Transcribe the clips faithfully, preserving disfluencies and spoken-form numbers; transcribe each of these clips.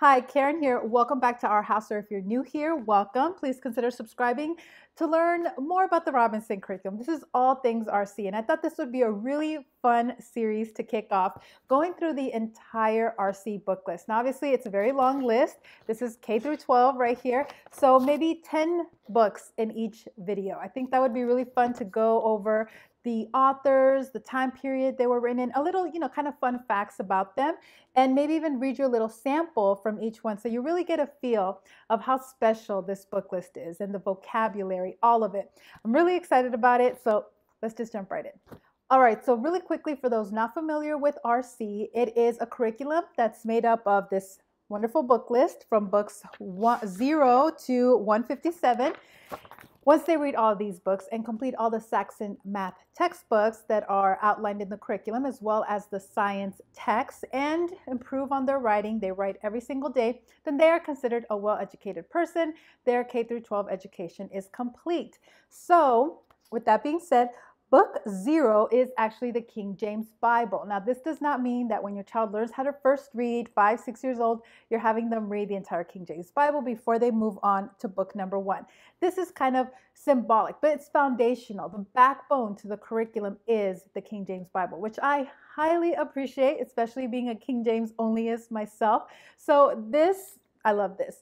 Hi, Karen here. Welcome back to Our House, or if you're new here, welcome. Please consider subscribing to learn more about the Robinson Curriculum. This is all things R C, and I thought this would be a really fun series to kick off, going through the entire R C book list. Now, obviously, it's a very long list. This is K through twelve right here, so maybe ten books in each video. I think that would be really fun to go over the authors, the time period they were written in, a little, you know, kind of fun facts about them, and maybe even read your little sample from each one so you really get a feel of how special this book list is and the vocabulary, all of it. I'm really excited about it, so let's just jump right in. All right, so really quickly, for those not familiar with R C, it is a curriculum that's made up of this wonderful book list from books zero to one fifty-seven. Once they read all these books and complete all the Saxon math textbooks that are outlined in the curriculum, as well as the science texts, and improve on their writing, they write every single day, then they are considered a well-educated person. Their K through twelve education is complete. So with that being said, book zero is actually the King James Bible. Now, this does not mean that when your child learns how to first read, five, six years old, you're having them read the entire King James Bible before they move on to book number one. This is kind of symbolic, but it's foundational. The backbone to the curriculum is the King James Bible, which I highly appreciate, especially being a King James onlyist myself. So this, I love this.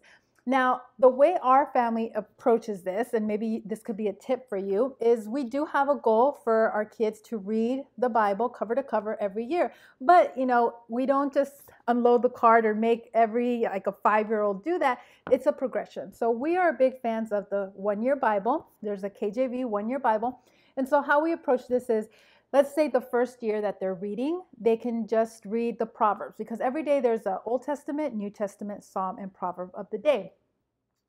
Now, the way our family approaches this, and maybe this could be a tip for you, is we do have a goal for our kids to read the Bible cover to cover every year. But, you know, we don't just unload the cart or make every, like a five-year-old do that. It's a progression. So we are big fans of the one-year Bible. There's a K J V one-year Bible. And so how we approach this is, let's say the first year that they're reading, they can just read the Proverbs, because every day there's an Old Testament, New Testament, Psalm, and Proverb of the day.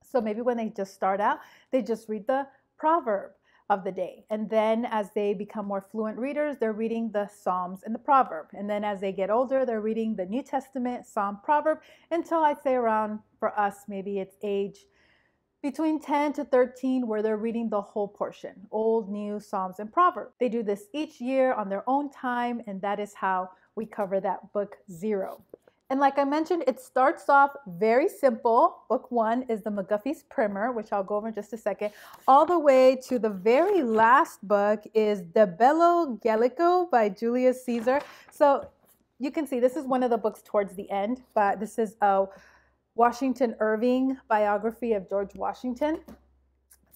So maybe when they just start out, they just read the proverb of the day. And then as they become more fluent readers, they're reading the Psalms and the proverb. And then as they get older, they're reading the New Testament, Psalm, proverb, until I'd say around, for us, maybe it's age between ten to thirteen, where they're reading the whole portion, Old, New, Psalms, and Proverbs. They do this each year on their own time, and that is how we cover that book zero. And like I mentioned, it starts off very simple. Book one is the McGuffey's Primer, which I'll go over in just a second, all the way to the very last book is De Bello Gallico by Julius Caesar. So you can see this is one of the books towards the end, but this is a Washington Irving biography of George Washington.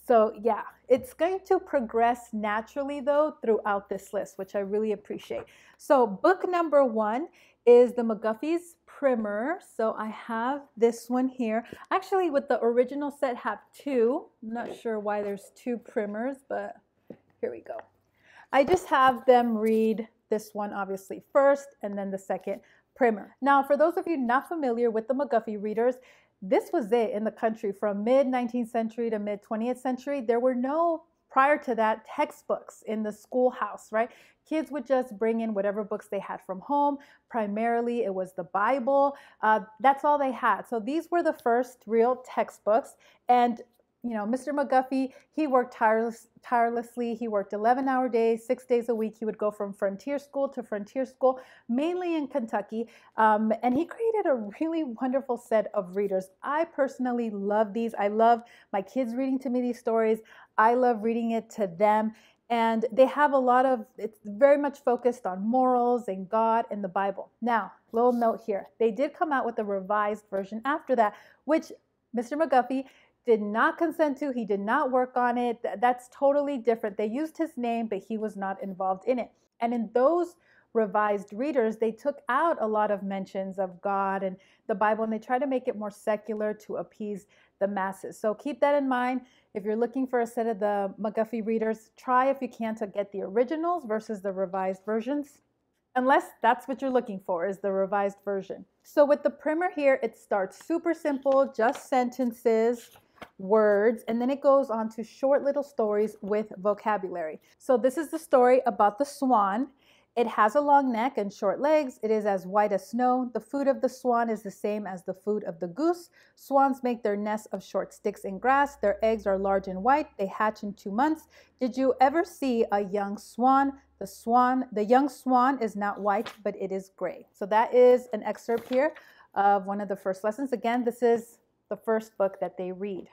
So yeah, it's going to progress naturally though throughout this list, which I really appreciate. So book number one is the McGuffey's Primer. So I have this one here. Actually, with the original set, have two. I'm not sure why there's two primers, but here we go. I just have them read this one obviously first, and then the second primer. Now, for those of you not familiar with the McGuffey readers, this was it in the country from mid nineteenth century to mid twentieth century. There were no, prior to that, textbooks in the schoolhouse, right? Kids would just bring in whatever books they had from home. Primarily, it was the Bible. Uh, that's all they had. So these were the first real textbooks. And you know, Mister McGuffey, he worked tireless, tirelessly. He worked eleven hour days, six days a week. He would go from frontier school to frontier school, mainly in Kentucky. Um, and he created a really wonderful set of readers. I personally love these. I love my kids reading to me these stories. I love reading it to them. And they have a lot of, it's very much focused on morals and God and the Bible. Now, little note here, they did come out with a revised version after that, which Mister McGuffey did not consent to. He did not work on it. That's totally different. They used his name, but he was not involved in it. And in those revised readers, they took out a lot of mentions of God and the Bible, and they try to make it more secular to appease the masses. So keep that in mind. If you're looking for a set of the McGuffey readers, try if you can to get the originals versus the revised versions, unless that's what you're looking for, is the revised version. So with the primer here, it starts super simple, just sentences, words, and then it goes on to short little stories with vocabulary. So this is the story about the swan. It has a long neck and short legs. It is as white as snow. The food of the swan is the same as the food of the goose. Swans make their nests of short sticks and grass. Their eggs are large and white. They hatch in two months. Did you ever see a young swan? The swan, the young swan is not white, but it is gray. So that is an excerpt here of one of the first lessons. Again, this is the first book that they read.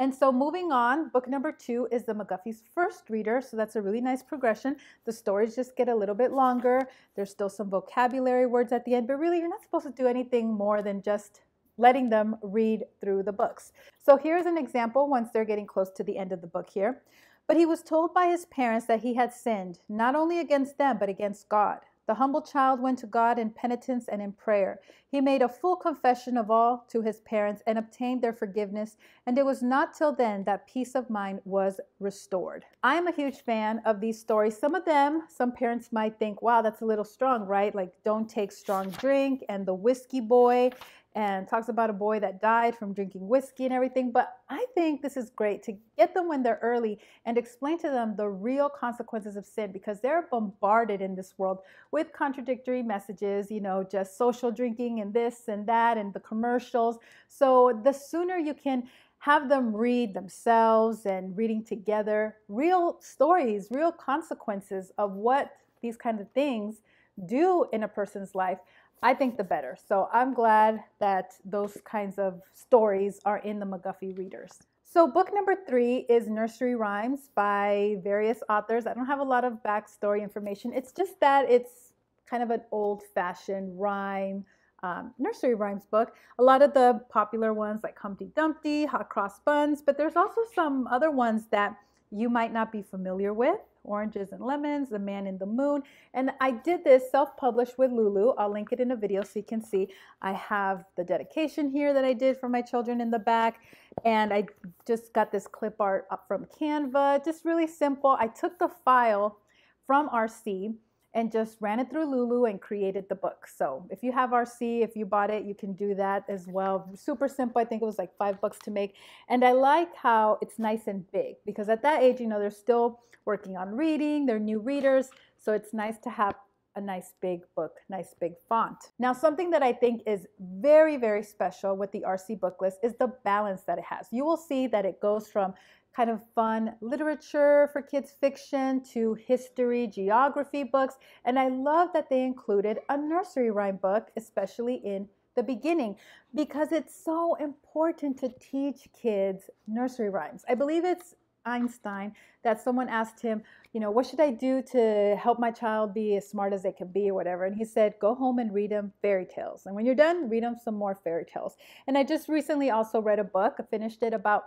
And so moving on, book number two is the McGuffey's First Reader. So that's a really nice progression. The stories just get a little bit longer. There's still some vocabulary words at the end, but really you're not supposed to do anything more than just letting them read through the books. So here's an example once they're getting close to the end of the book here. But he was told by his parents that he had sinned, not only against them, but against God. The humble child went to God in penitence and in prayer. He made a full confession of all to his parents and obtained their forgiveness, and it was not till then that peace of mind was restored. I am a huge fan of these stories. Some of them, some parents might think, wow, that's a little strong, right? Like, don't take strong drink, and the whiskey boy, and talks about a boy that died from drinking whiskey and everything. But I think this is great to get them when they're early and explain to them the real consequences of sin, because they're bombarded in this world with contradictory messages, you know, just social drinking and this and that and the commercials. So the sooner you can have them read themselves and reading together real stories, real consequences of what these kinds of things do in a person's life, I think the better. So I'm glad that those kinds of stories are in the McGuffey readers. So book number three is Nursery Rhymes by various authors. I don't have a lot of backstory information. It's just that it's kind of an old-fashioned rhyme, um, nursery rhymes book. A lot of the popular ones like Humpty Dumpty, Hot Cross Buns, but there's also some other ones that you might not be familiar with. Oranges and Lemons, The Man in the Moon. And I did this self-published with Lulu. I'll link it in a video so you can see. I have the dedication here that I did for my children in the back. And I just got this clip art up from Canva, just really simple. I took the file from R C and just ran it through Lulu and created the book. So if you have R C, if you bought it, you can do that as well. Super simple. I think it was like five bucks to make. And I like how it's nice and big, because at that age, you know, they're still working on reading, they're new readers. So it's nice to have a nice big book, nice big font. Now, something that I think is very, very special with the R C book list is the balance that it has. You will see that it goes from kind of fun literature for kids, fiction, to history, geography books. And I love that they included a nursery rhyme book, especially in the beginning, because it's so important to teach kids nursery rhymes. I believe it's Einstein that someone asked him, you know, what should I do to help my child be as smart as they can be or whatever? And he said, go home and read them fairy tales. And when you're done, read them some more fairy tales. And I just recently also read a book, I finished it about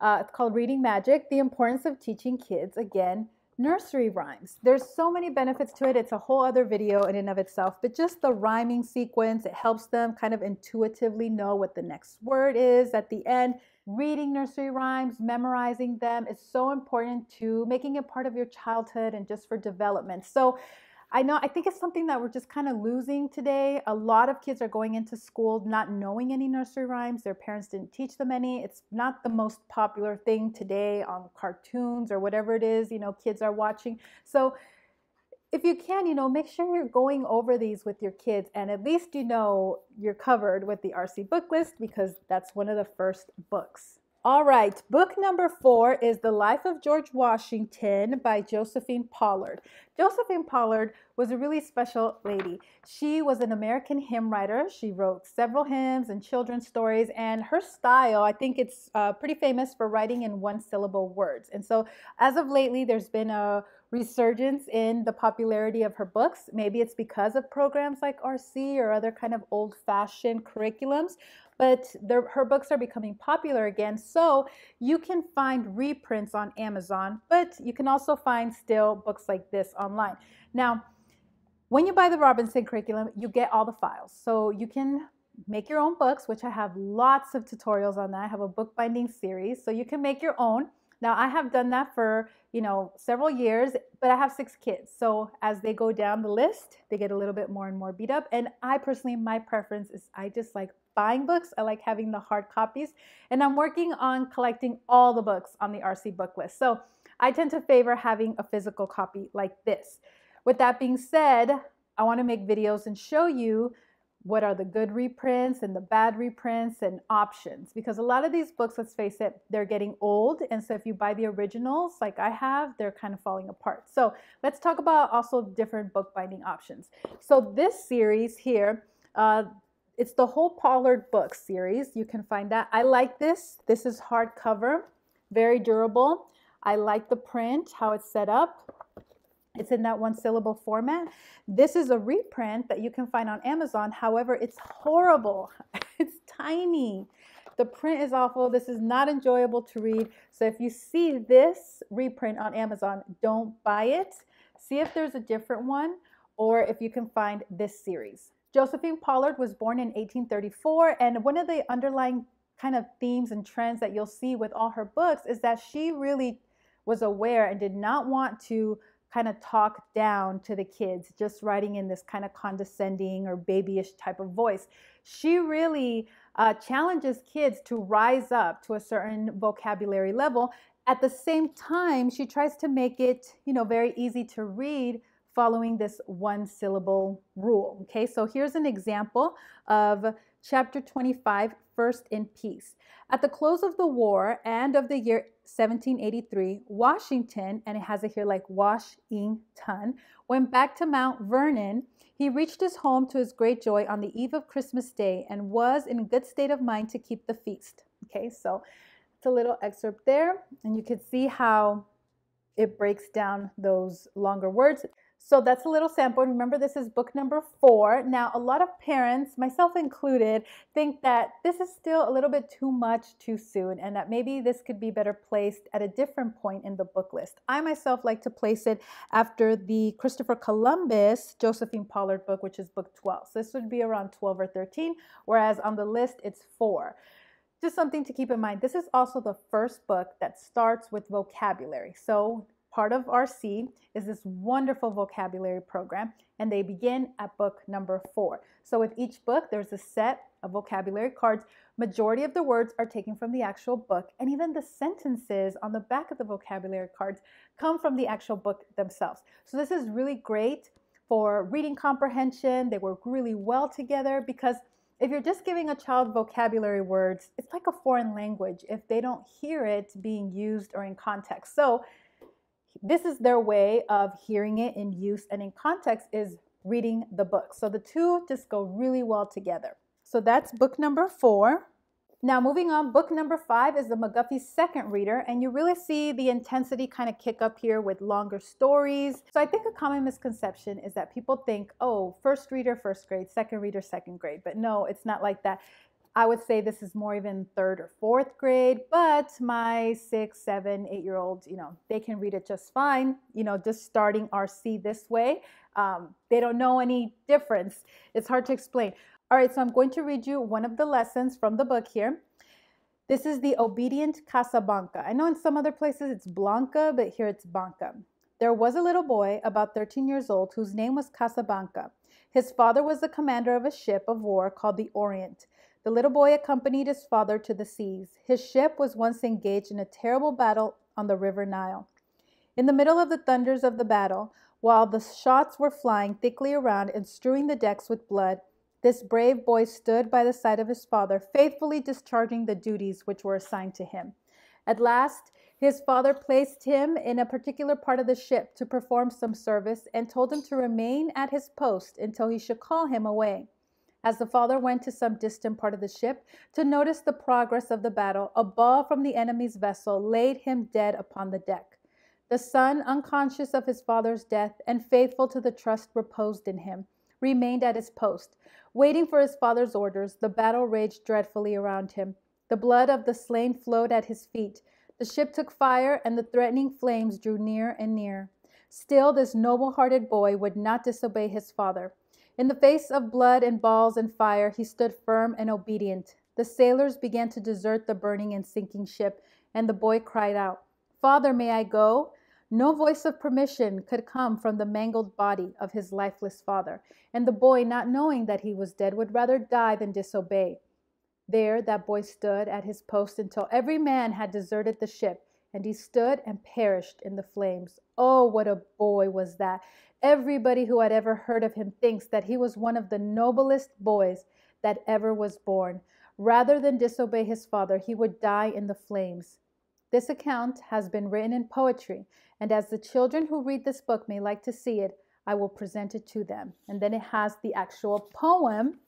Uh, it's called Reading Magic, The Importance of Teaching Kids, again, nursery rhymes. There's so many benefits to it. It's a whole other video in and of itself, but just the rhyming sequence, it helps them kind of intuitively know what the next word is at the end. Reading nursery rhymes, memorizing them is so important to making it part of your childhood and just for development. So I know, I think it's something that we're just kind of losing today. A lot of kids are going into school not knowing any nursery rhymes. Their parents didn't teach them any. It's not the most popular thing today on cartoons or whatever it is, you know, kids are watching. So if you can, you know, make sure you're going over these with your kids, and at least you know you're covered with the R C book list, because that's one of the first books. All right, book number four is The Life of George Washington by Josephine Pollard. Josephine Pollard was a really special lady. She was an American hymn writer. She wrote several hymns and children's stories, and her style, I think it's uh, pretty famous for writing in one-syllable words. And so as of lately, there's been a resurgence in the popularity of her books. Maybe it's because of programs like R C or other kind of old-fashioned curriculums, but her books are becoming popular again. So you can find reprints on Amazon, but you can also find still books like this online. Now, when you buy the Robinson curriculum, you get all the files. So you can make your own books, which I have lots of tutorials on that. I have a bookbinding series, so you can make your own. Now, I have done that for, you know, several years, but I have six kids. So as they go down the list, they get a little bit more and more beat up. And I personally, my preference is I just like buying books. I like having the hard copies, and I'm working on collecting all the books on the R C book list. So I tend to favor having a physical copy like this. With that being said, I want to make videos and show you what are the good reprints and the bad reprints and options, because a lot of these books, let's face it, they're getting old. And so if you buy the originals like I have, they're kind of falling apart. So let's talk about also different bookbinding options. So this series here, uh, It's the whole Pollard book series. You can find that. I like this. This is hardcover, very durable. I like the print, how it's set up. It's in that one syllable format. This is a reprint that you can find on Amazon. However, it's horrible. It's tiny. The print is awful. This is not enjoyable to read. So if you see this reprint on Amazon, don't buy it. See if there's a different one or if you can find this series. Josephine Pollard was born in eighteen thirty-four, and one of the underlying kind of themes and trends that you'll see with all her books is that she really was aware and did not want to kind of talk down to the kids, just writing in this kind of condescending or babyish type of voice. She really uh, challenges kids to rise up to a certain vocabulary level. At the same time, she tries to make it, you know, very easy to read, following this one syllable rule. Okay, so here's an example of chapter twenty-five, First in Peace. At the close of the war and of the year seventeen eighty-three, Washington, and it has it here like Wash-ing-ton, went back to Mount Vernon. He reached his home to his great joy on the eve of Christmas Day and was in good state of mind to keep the feast. Okay, so it's a little excerpt there, and you can see how it breaks down those longer words. So that's a little sample. Remember, this is book number four. Now, a lot of parents, myself included, think that this is still a little bit too much too soon and that maybe this could be better placed at a different point in the book list. I myself like to place it after the Christopher Columbus Josephine Pollard book, which is book twelve. So this would be around twelve or thirteen, whereas on the list, it's four. Just something to keep in mind. This is also the first book that starts with vocabulary. So part of R C is this wonderful vocabulary program, and they begin at book number four. So with each book, there's a set of vocabulary cards. Majority of the words are taken from the actual book, and even the sentences on the back of the vocabulary cards come from the actual book themselves. So this is really great for reading comprehension. They work really well together because if you're just giving a child vocabulary words, it's like a foreign language if they don't hear it being used or in context. So this is their way of hearing it in use and in context is reading the book. So the two just go really well together. So that's book number four. Now moving on, book number five is the McGuffey's Second Reader, and you really see the intensity kind of kick up here with longer stories. So I think a common misconception is that people think, oh, first reader, first grade, second reader, second grade. But no, it's not like that. I would say this is more even third or fourth grade, but my six, seven, eight-year-olds, you know, they can read it just fine. You know, just starting R C this way, um, they don't know any difference. It's hard to explain. All right, so I'm going to read you one of the lessons from the book here. This is the obedient Casabianca. I know in some other places it's Blanca, but here it's Banca. There was a little boy about thirteen years old whose name was Casabianca. His father was the commander of a ship of war called the Orient. The little boy accompanied his father to the seas. His ship was once engaged in a terrible battle on the River Nile. In the middle of the thunders of the battle, while the shots were flying thickly around and strewing the decks with blood, this brave boy stood by the side of his father, faithfully discharging the duties which were assigned to him. At last, his father placed him in a particular part of the ship to perform some service and told him to remain at his post until he should call him away. As the father went to some distant part of the ship to notice the progress of the battle, a ball from the enemy's vessel laid him dead upon the deck. The son, unconscious of his father's death and faithful to the trust reposed in him, remained at his post. Waiting for his father's orders, the battle raged dreadfully around him. The blood of the slain flowed at his feet. The ship took fire, and the threatening flames drew near and near. Still, this noble-hearted boy would not disobey his father. In the face of blood and balls and fire, he stood firm and obedient. The sailors began to desert the burning and sinking ship, and the boy cried out, "Father, may I go?" No voice of permission could come from the mangled body of his lifeless father, and the boy, not knowing that he was dead, would rather die than disobey. There that boy stood at his post until every man had deserted the ship, and he stood and perished in the flames. Oh, what a boy was that! Everybody who had ever heard of him thinks that he was one of the noblest boys that ever was born. Rather than disobey his father, he would die in the flames. This account has been written in poetry, and as the children who read this book may like to see it, I will present it to them. And then it has the actual poem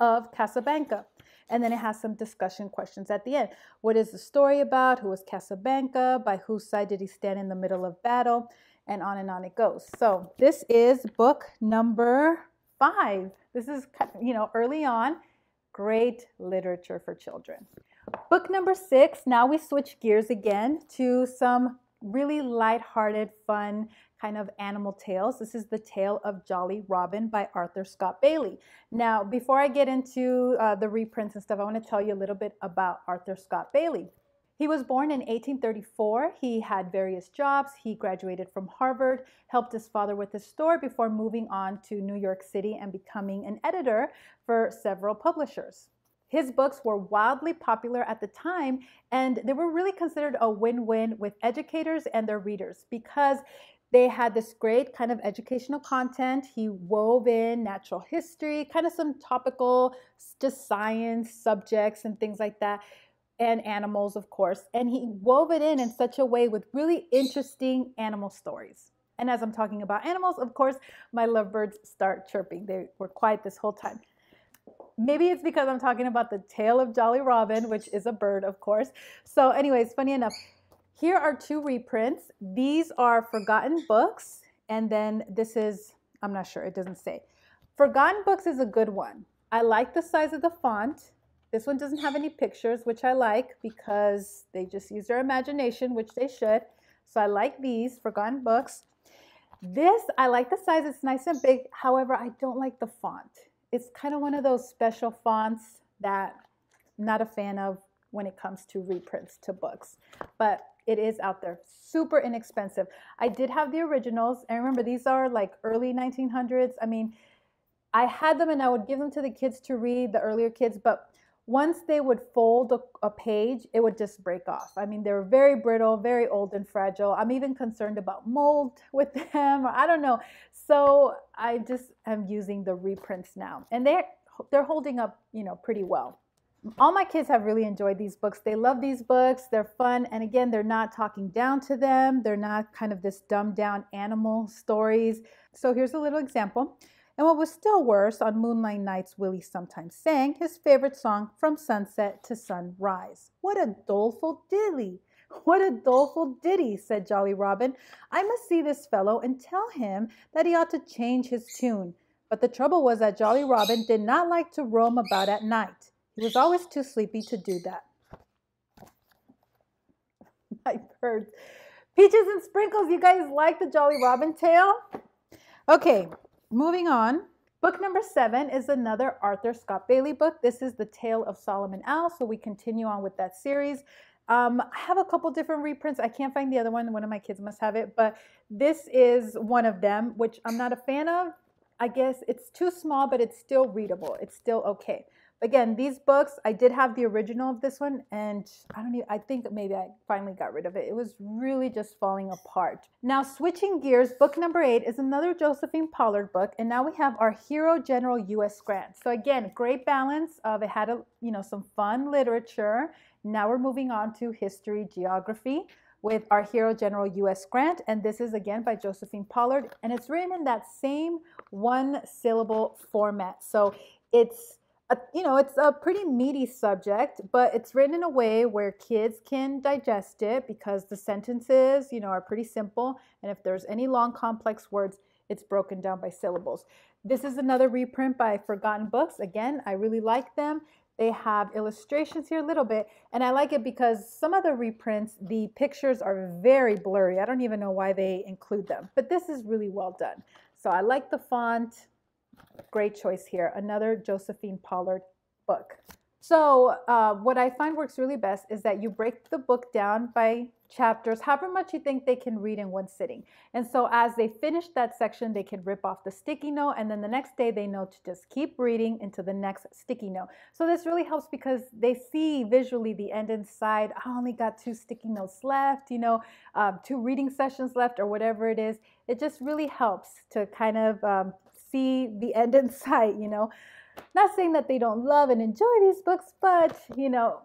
of Casabianca. And then it has some discussion questions at the end. What is the story about? Who was Casabianca? By whose side did he stand in the middle of battle? And on and on it goes. So this is book number five. This is, you know, early on. Great literature for children. Book number six. Now we switch gears again to some really lighthearted, fun kind of animal tales. This is The Tale of Jolly Robin by Arthur Scott Bailey. Now, before I get into uh, the reprints and stuff, I want to tell you a little bit about Arthur Scott Bailey. He was born in eighteen thirty-four. He had various jobs. He graduated from Harvard, helped his father with his store before moving on to New York City and becoming an editor for several publishers. His books were wildly popular at the time, and they were really considered a win-win with educators and their readers because they had this great kind of educational content. He wove in natural history, kind of some topical, just science subjects and things like that, and animals, of course. And he wove it in in such a way with really interesting animal stories. And as I'm talking about animals, of course, my lovebirds start chirping. They were quiet this whole time. Maybe it's because I'm talking about The Tale of Jolly Robin, which is a bird, of course. So anyways, funny enough, here are two reprints. These are Forgotten Books, and then this is, I'm not sure, it doesn't say. Forgotten Books is a good one. I like the size of the font. This one doesn't have any pictures, which I like because they just use their imagination, which they should. So I like these, Forgotten Books. This, I like the size, it's nice and big. However, I don't like the font. It's kind of one of those special fonts that I'm not a fan of when it comes to reprints to books, but it is out there, super inexpensive. I did have the originals, and remember these are like early nineteen hundreds. I mean, I had them and I would give them to the kids to read, the earlier kids, but once they would fold a, a page, it would just break off. I mean, they were very brittle, very old and fragile. I'm even concerned about mold with them, or I don't know. So I just am using the reprints now, and they're, they're holding up, you know, pretty well. All my kids have really enjoyed these books. They love these books. They're fun. And again, they're not talking down to them. They're not kind of this dumbed down animal stories. So here's a little example. And what was still worse, on moonlight nights, Willie sometimes sang his favorite song, From Sunset to Sunrise. What a doleful dilly. What a doleful ditty, said Jolly Robin. I must see this fellow and tell him that he ought to change his tune. But the trouble was that Jolly Robin did not like to roam about at night. He was always too sleepy to do that. My birds. Peaches and Sprinkles, you guys like the Jolly Robin tale? Okay, moving on. Book number seven is another Arthur Scott Bailey book. This is The Tale of Solomon Owl, so we continue on with that series. Um, I have a couple different reprints. I can't find the other one. One of my kids must have it, but this is one of them, which I'm not a fan of. I guess it's too small, but it's still readable. It's still okay. Again, these books, I did have the original of this one, and I don't even, I think maybe I finally got rid of it. It was really just falling apart. Now, switching gears, book number eight is another Josephine Pollard book, and now we have Our Hero General U S Grant. So again, great balance of it had a, you know, some fun literature. Now we're moving on to history, geography with Our Hero General U S Grant, and this is again by Josephine Pollard, and it's written in that same one-syllable format. So it's A, you know, it's a pretty meaty subject, but it's written in a way where kids can digest it because the sentences, you know, are pretty simple. And if there's any long, complex words, it's broken down by syllables. This is another reprint by Forgotten Books. Again, I really like them. They have illustrations here a little bit, and I like it because some other reprints, the pictures are very blurry. I don't even know why they include them, but this is really well done. So I like the font. Great choice here. Another Josephine Pollard book. So uh, what I find works really best is that you break the book down by chapters, however much you think they can read in one sitting. And so as they finish that section, they can rip off the sticky note, and then the next day they know to just keep reading into the next sticky note. So this really helps because they see visually the end inside. I only got two sticky notes left, you know, um, two reading sessions left, or whatever it is. It just really helps to kind of um, see the end in sight, you know. Not saying that they don't love and enjoy these books, but, you know,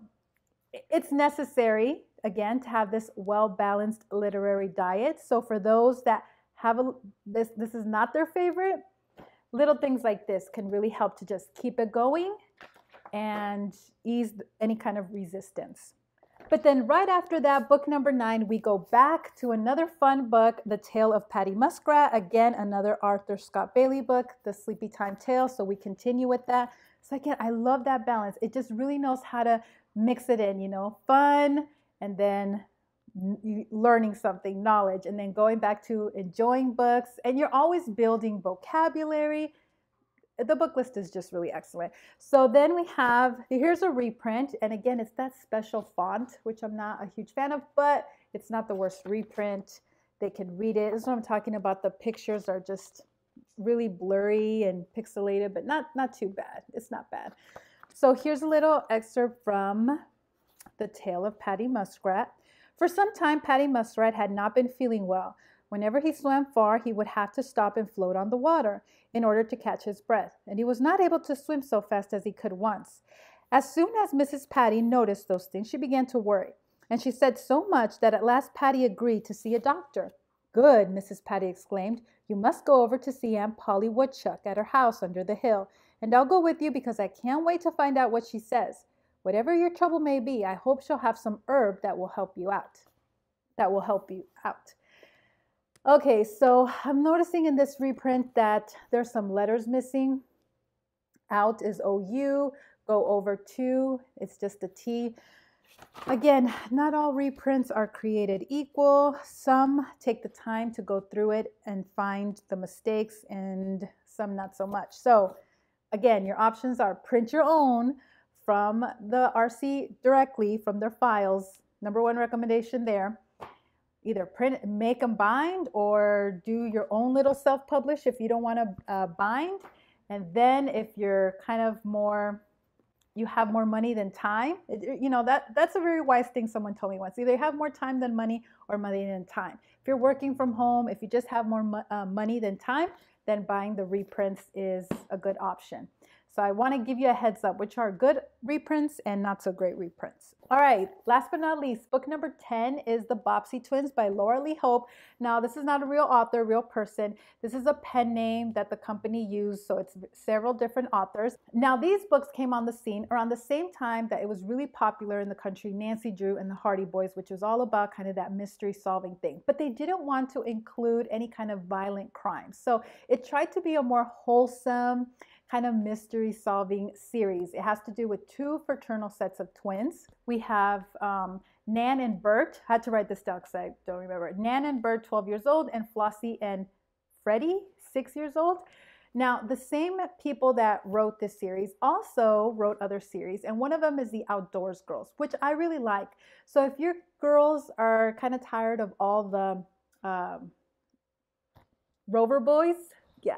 it's necessary, again, to have this well-balanced literary diet. So for those that have a, this, this is not their favorite, little things like this can really help to just keep it going and ease any kind of resistance. But then right after that, book number nine, we go back to another fun book, The Tale of Patty Muskrat. Again, another Arthur Scott Bailey book, The Sleepy Time Tale. So we continue with that. So again, I love that balance. It just really knows how to mix it in, you know, fun and then learning something, knowledge, and then going back to enjoying books. And you're always building vocabulary. The book list is just really excellent. So then we have, here's a reprint. And again, it's that special font, which I'm not a huge fan of, but it's not the worst reprint. They can read it. This is what I'm talking about. The pictures are just really blurry and pixelated, but not, not too bad. It's not bad. So here's a little excerpt from The Tale of Patty Muskrat. For some time, Patty Muskrat had not been feeling well. Whenever he swam far, he would have to stop and float on the water in order to catch his breath, and he was not able to swim so fast as he could once. As soon as Missus Patty noticed those things, she began to worry, and she said so much that at last Patty agreed to see a doctor. "Good," Missus Patty exclaimed. "You must go over to see Aunt Polly Woodchuck at her house under the hill, and I'll go with you because I can't wait to find out what she says. Whatever your trouble may be, I hope she'll have some herb that will help you out." That will help you out. Okay, so I'm noticing in this reprint that there's some letters missing. Out is O U, go over to, it's just a T. Again, not all reprints are created equal. Some take the time to go through it and find the mistakes, and some not so much. So again, your options are print your own from the R C directly from their files. Number one recommendation there. Either print, make them bind, or do your own little self-publish if you don't want to uh, bind. And then if you're kind of more, you have more money than time, it, you know, that, that's a very wise thing someone told me once. Either you have more time than money or money than time. If you're working from home, if you just have more mo uh, money than time, then buying the reprints is a good option. So I want to give you a heads up, which are good reprints and not so great reprints. All right, last but not least, book number ten is The Bobbsey Twins by Laura Lee Hope. Now, this is not a real author, real person. This is a pen name that the company used, so it's several different authors. Now, these books came on the scene around the same time that it was really popular in the country, Nancy Drew and the Hardy Boys, which was all about kind of that mystery solving thing. But they didn't want to include any kind of violent crime. So it tried to be a more wholesome kind of mystery solving series. It has to do with two fraternal sets of twins. We have um, Nan and Bert. I had to write this down because I don't remember. Nan and Bert, twelve years old, and Flossie and Freddie, six years old. Now, the same people that wrote this series also wrote other series, and one of them is the Outdoors Girls, which I really like. So if your girls are kind of tired of all the um, Rover Boys, yeah,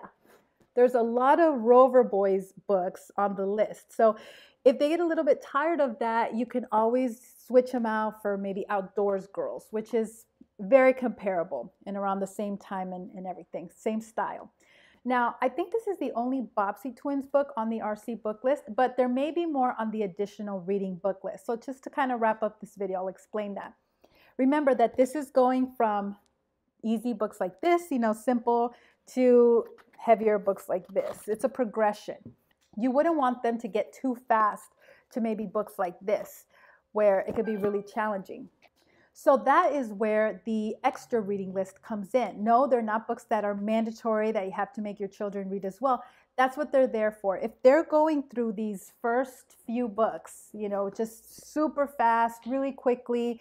there's a lot of Rover Boys books on the list. So if they get a little bit tired of that, you can always switch them out for maybe Outdoors Girls, which is very comparable and around the same time and, and everything, same style. Now, I think this is the only Bobbsey Twins book on the R C book list, but there may be more on the additional reading book list. So just to kind of wrap up this video, I'll explain that. Remember that this is going from easy books like this, you know, simple, to heavier books like this. It's a progression. You wouldn't want them to get too fast to maybe books like this, where it could be really challenging. So that is where the extra reading list comes in. No, they're not books that are mandatory that you have to make your children read as well. That's what they're there for. If they're going through these first few books, you know, just super fast, really quickly,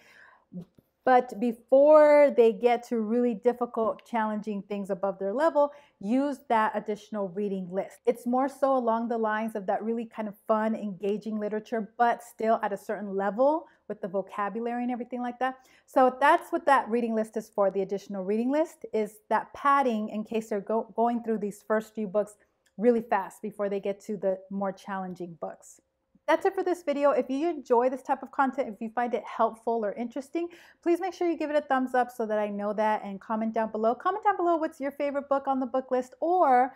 but before they get to really difficult, challenging things above their level, use that additional reading list. It's more so along the lines of that really kind of fun, engaging literature, but still at a certain level with the vocabulary and everything like that. So that's what that reading list is for. The additional reading list is that padding in case they're go going through these first few books really fast before they get to the more challenging books. That's it for this video. If you enjoy this type of content, if you find it helpful or interesting, please make sure you give it a thumbs up so that I know that, and comment down below. Comment down below what's your favorite book on the book list, or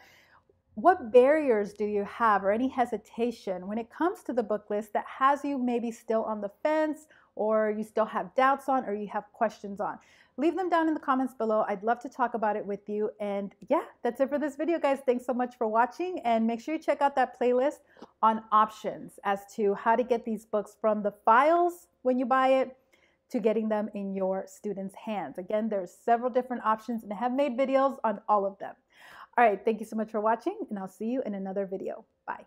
what barriers do you have or any hesitation when it comes to the book list that has you maybe still on the fence, or you still have doubts on, or you have questions on? Leave them down in the comments below. I'd love to talk about it with you. And yeah, that's it for this video, guys. Thanks so much for watching, and make sure you check out that playlist on options as to how to get these books from the files when you buy it to getting them in your students' hands. Again, there's several different options, and I have made videos on all of them. All right, thank you so much for watching, and I'll see you in another video. Bye.